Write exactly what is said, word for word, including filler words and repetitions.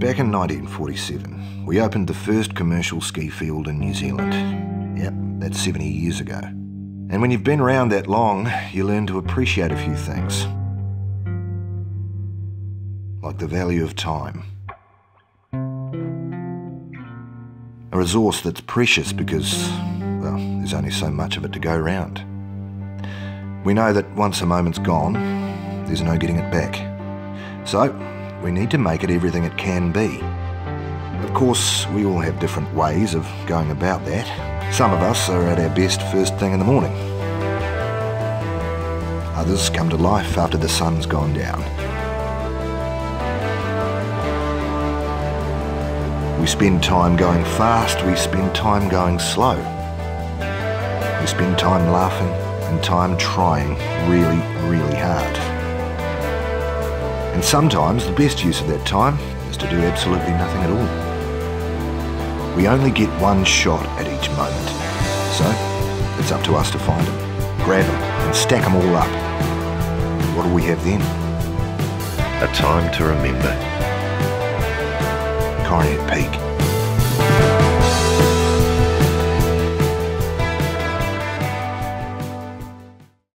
Back in nineteen forty-seven, we opened the first commercial ski field in New Zealand. Yep, that's seventy years ago. And when you've been around that long, you learn to appreciate a few things. Like the value of time. A resource that's precious because, well, there's only so much of it to go around. We know that once a moment's gone, there's no getting it back. So, we need to make it everything it can be. Of course, we all have different ways of going about that. Some of us are at our best first thing in the morning. Others come to life after the sun's gone down. We spend time going fast, we spend time going slow. We spend time laughing and time trying really, really hard. And sometimes the best use of that time is to do absolutely nothing at all. We only get one shot at each moment, so it's up to us to find them, grab them and stack them all up. And what do we have then? A time to remember. Coronet Peak.